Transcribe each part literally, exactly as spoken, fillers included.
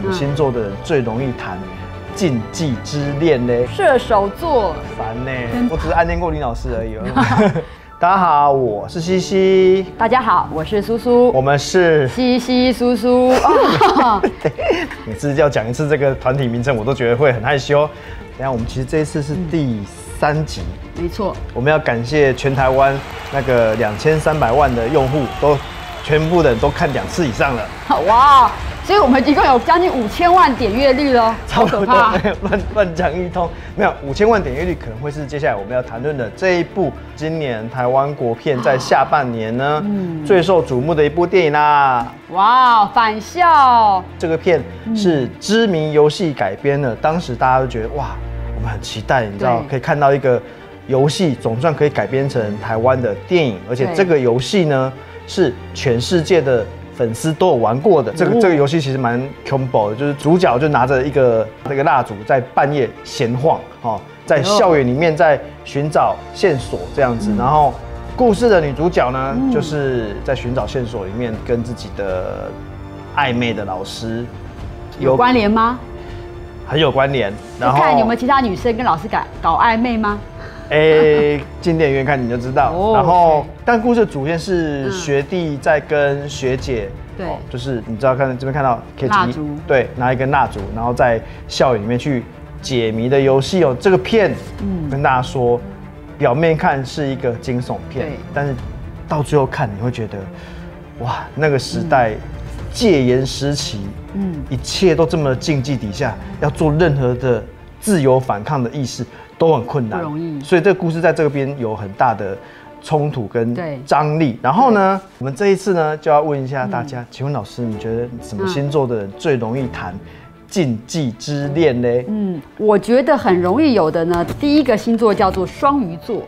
什么星座的人最容易谈禁忌之恋呢？射手座，烦呢、欸。我只是暗恋过林老师而已。大家好，我是西西。大家好，我是苏苏。我们是西西苏苏。每次要讲一次这个团体名称，我都觉得会很害羞。等下我们其实这一次是第三集，没错。我们要感谢全台湾那个两千三百万的用户都。 全部的人都看两次以上了，哇！所以我们一共有将近五千万点阅率咯，超可怕！乱乱讲一通，没有五千万点阅率可能会是接下来我们要谈论的这一部今年台湾国片在下半年呢、嗯、最受瞩目的一部电影啦。哇，返校！这个片是知名游戏改编的，当时大家都觉得哇，我们很期待，你知道可以看到一个游戏总算可以改编成台湾的电影，而且这个游戏呢。 是全世界的粉丝都有玩过的。这个这个游戏其实蛮恐怖的，就是主角就拿着一个那个蜡烛在半夜闲晃，哦，在校园里面在寻找线索这样子。然后故事的女主角呢，就是在寻找线索里面跟自己的暧昧的老师有关联吗？很有关联。然后看有没有其他女生跟老师搞搞暧昧吗？ 哎，进电影院看你就知道。Oh, 然后， okay. 但故事的主线是学弟在跟学姐，对、嗯哦，就是你知道看这边看到 K 蜡烛，对，拿一根蜡烛，然后在校园里面去解谜的游戏哦。这个片，嗯，跟大家说，表面看是一个惊悚片，但是到最后看你会觉得，哇，那个时代。嗯 戒严时期，嗯，一切都这么禁忌底下，要做任何的自由反抗的意识都很困难，不容易。所以这个故事在这边有很大的冲突跟张力。然后呢，我们这一次呢就要问一下大家，嗯、请问老师，你觉得什么星座的人最容易谈禁忌之恋呢？嗯，我觉得很容易有的呢，第一个星座叫做双鱼座，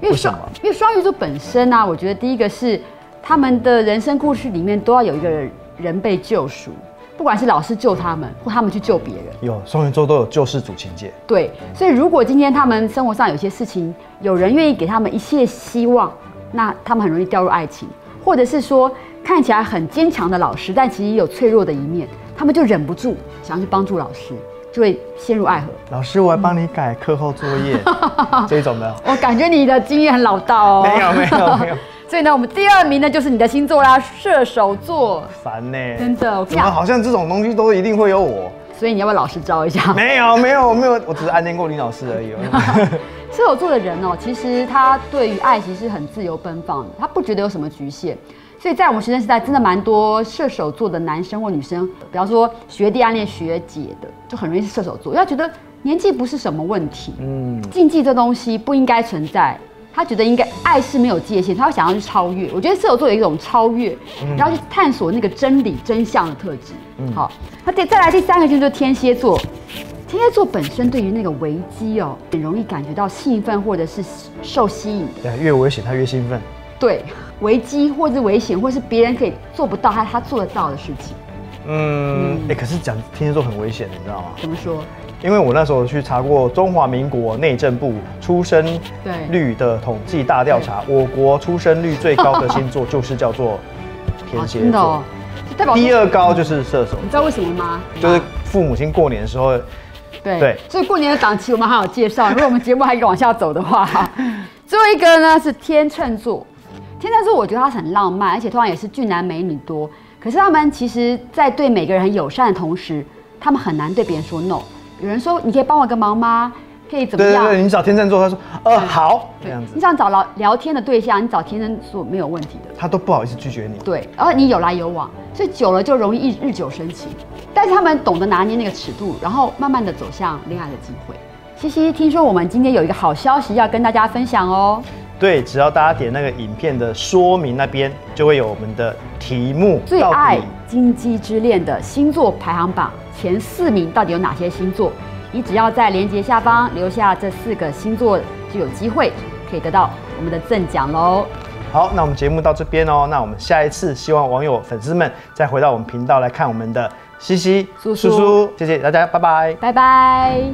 因为双因为双鱼座本身呢、啊，我觉得第一个是。 他们的人生故事里面都要有一个人被救赎，不管是老师救他们，或他们去救别人。有双鱼座都有救世主情节。对，所以如果今天他们生活上有些事情，有人愿意给他们一些希望，那他们很容易掉入爱情，或者是说看起来很坚强的老师，但其实也有脆弱的一面，他们就忍不住想要去帮助老师。 就会陷入爱河。老师，我来帮你改课后作业，嗯、这种的。我感觉你的经验很老道哦。没有，没有，没有。所以呢，我们第二名呢就是你的星座啦，射手座。烦呢、欸，真的。我怎么好像这种东西都一定会有我？所以你要不要老师招一下？没有，没有，没有，我只是暗恋过林老师而已。射手座的人哦，其实他对于爱情是很自由奔放的，他不觉得有什么局限。 所以在我们学生时代，真的蛮多射手座的男生或女生，比方说学弟暗恋学姐的，就很容易是射手座，因为他觉得年纪不是什么问题，嗯，禁忌这东西不应该存在，他觉得应该爱是没有界限，他会想要去超越。我觉得射手座有一种超越，然后去探索那个真理真相的特质。嗯、好，那再再来第三个就是天蝎座，天蝎座本身对于那个危机哦，很容易感觉到兴奋或者是受吸引的，对，越危险他越兴奋。 对危机或是危险，或是别人可以做不到，他他做得到的事情。嗯，哎、欸，可是讲天蝎座很危险的，你知道吗？怎么说？因为我那时候去查过中华民国内政部出生率的统计大调查，我国出生率最高的星座就是叫做天蝎座，啊、真的哦，第二高就是射手。你知道为什么吗？就是父母亲过年的时候。 对，对所以过年的档期我们还有介绍。如果我们节目还往下走的话，最后一个呢是天秤座。天秤座我觉得它很浪漫，而且通常也是俊男美女多。可是他们其实，在对每个人很友善的同时，他们很难对别人说 no。有人说你可以帮我个忙吗？可以怎么样？对对对，你找天秤座，他说呃好这样子。你想找聊聊天的对象，你找天秤座没有问题的。他都不好意思拒绝你。对，然后你有来有往，所以久了就容易日日久生情。 但是他们懂得拿捏那个尺度，然后慢慢的走向恋爱的机会。西西，听说我们今天有一个好消息要跟大家分享哦。对，只要大家点那个影片的说明那边，就会有我们的题目。最爱禁忌之恋的星座排行榜前四名到底有哪些星座？你只要在链接下方留下这四个星座，就有机会可以得到我们的赠奖喽。 好，那我们节目到这边哦。那我们下一次希望网友粉丝们再回到我们频道来看我们的西西、苏苏，谢谢大家，拜拜，拜拜。